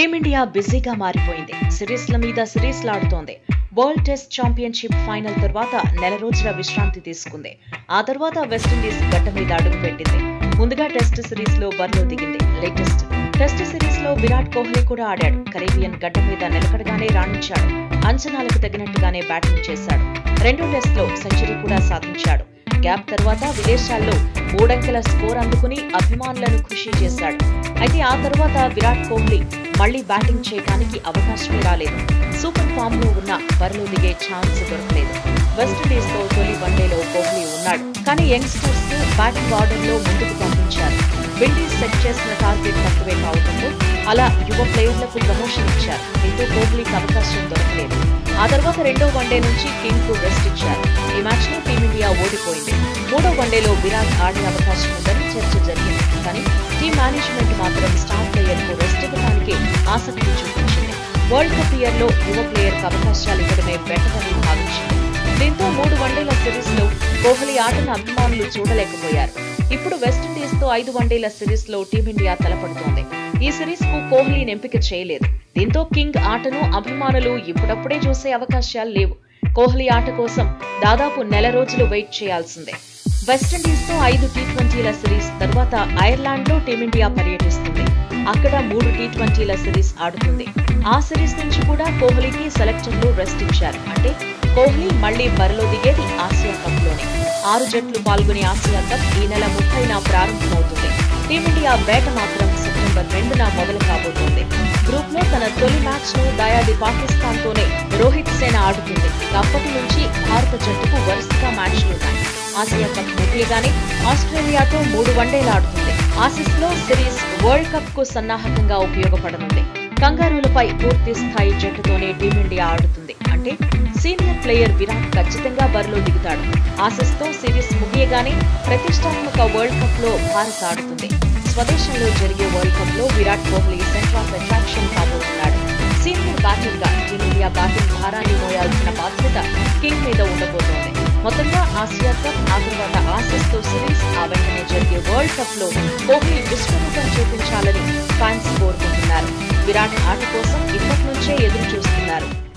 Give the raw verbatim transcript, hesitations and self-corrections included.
Team India బిజీగా మారిపోయింది. సిరీస్ల మీద సిరీస్లాడుతోంది. వరల్డ్ టెస్ట్ ఛాంపియన్షిప్ ఫైనల్ తర్వాత నెల రోజుల విశ్రాంతి తీసుకుంది. ఆ తర్వాత వెస్టిండీస్ గట్ట మీద అడుగు పెట్టింది. ముందుగా టెస్ట్ సిరీస్ లో బరిలో దిగింది. లేటెస్ట్ టెస్ట్ సిరీస్ లో విరాట్ కోహ్లీ కూడా ఆడాడు. కరేబియన్ గట్ట మీద నిలకడగానే రాణించాడు. అంచనాలకు తగినట్టుగానే బ్యాటింగ్ చేశాడు. రెండో టెస్ట్ లో సెంచరీ కూడా సాధించాడు. గ్యాప్ తర్వాత విదేశాల్లో మూడంకెల స్కోర్ అందుకుని అభిమానులను ఖుషి చేశాడు. అయితే ఆ తర్వాత విరాట్ కోహ్లీ మళ్లీ బ్యాటింగ్ చేయడానికి అవకాశమే రాలేదు. సూపర్ ఫామ్ లో ఉన్న బరిలో దిగే ఛాన్స్ దొరకలేదు. వెస్టిండీస్ తో తొలి వన్డేలో కోహ్లీ ఉన్నాడు. కానీ యంగ్స్టర్స్ ను బ్యాటింగ్ ఆర్డర్ లో ముందుకు పంపించారు. విండీస్ సెట్ చేసిన టార్గెట్ తక్కువే కావడంతో అలా యువ ప్లేయర్లకు ప్రమోషన్ ఇచ్చారు. దీంతో కోహ్లీకి అవకాశం దొరకలేదు. ఆ తర్వాత రెండో వన్డే నుంచి టీమ్ కు రెస్ట్ ఇచ్చారు. ఈ మ్యాచ్ లో టీమిండియా ఓడిపోయింది. మూడో వన్డేలో విరాట్ ఆడే అవకాశం ఉందని చర్చ జరిగింది. కానీ టీమ్ మేనేజ్మెంట్ మాత్రం స్టార్ ప్లేయర్ కు రెస్ట్ ఇవ్వడానికి ఆసక్తి చూపించింది. వరల్డ్ కప్ ఇయర్ లో యువ ప్లేయర్ కు అవకాశాలు ఇవ్వడమే బెటర్ అని భావించింది. దీంతో మూడు వన్డేల సిరీస్ లో కోహ్లీ ఆటను అభిమానులు చూడలేకపోయారు. ఇప్పుడు వెస్టిండీస్ తో ఐదు వన్డేల సిరీస్ లో టీమిండియా తలపడుతోంది. ఈ సిరీస్ కు కోహ్లీని ఎంపిక చేయలేదు. దీంతో కింగ్ ఆటను అభిమానులు ఇప్పుడప్పుడే చూసే అవకాశాలు లేవు. కోహ్లీ ఆట కోసం దాదాపు నెల రోజులు వెయిట్ చేయాల్సిందే. వెస్టిండీస్ తో ఐదు టీ ట్వంటీల సిరీస్ తర్వాత ఐర్లాండ్ లో టీమిండియా పర్యటిస్తుంది. అక్కడ మూడు టీ ట్వంటీల సిరీస్ ఆడుతుంది. ఆ సిరీస్ నుంచి కూడా కోహ్లీకి సెలెక్టర్లు రెస్ట్ ఇచ్చారు. అంటే కోహ్లీ మళ్లీ బరిలో దిగేది ఆసియా కప్ లోనే. ఆరు జట్లు పాల్గొనే ఆసియా కప్ ఈ నెల ముప్పైన ప్రారంభమవుతుంది. టీమిండియా వేట మాత్రం సెప్టెంబర్ రెండున మొదలు కాబోతోంది. గ్రూప్ లో తన తొలి మ్యాచ్ ను దాయాది పాకిస్తాన్ తోనే రోహిత్ సేన ఆడుతుంది. అప్పటి నుంచి భారత జట్టుకు వరుసగా మ్యాచ్లున్నాయి. ఆసియా కప్ ముగియగానే ఆస్ట్రేలియాతో మూడు వన్డేలు ఆడుతుంది. ఆసీస్ లో సిరీస్ వరల్డ్ కప్ కు సన్నాహకంగా ఉపయోగపడనుంది. కంగారులపై పూర్తి స్థాయి జట్టుతోనే టీమిండియా ఆడుతుంది. అంటే సీనియర్ ప్లేయర్ విరాట్ ఖచ్చితంగా బరిలో దిగుతాడు. ఆసీస్ తో సిరీస్ ముగియగానే ప్రతిష్టాత్మక వరల్డ్ కప్ లో భారత్ ఆడుతుంది. స్వదేశంలో జరిగే వరల్డ్ కప్ లో Virat Kohli centre of attraction కాబోతున్నాడు. సీనియర్ బ్యాటర్ గా టీమిండియా బ్యాటింగ్ భారాన్ని మోయాల్సిన బాధ్యత కింగ్ మీద ఉండబోతోంది. మొత్తంగా ఆసియా కప్, ఆ తర్వాత ఆసీస్ తో సిరీస్, ఆ వెంటనే జరిగే వరల్డ్ కప్ లో కోహ్లీ విశ్వరూపం చూపించాలని ఫ్యాన్స్ కోరుకుంటున్నారు. విరాట్ ఆట కోసం ఇప్పటి నుంచే ఎదురు చూస్తున్నారు.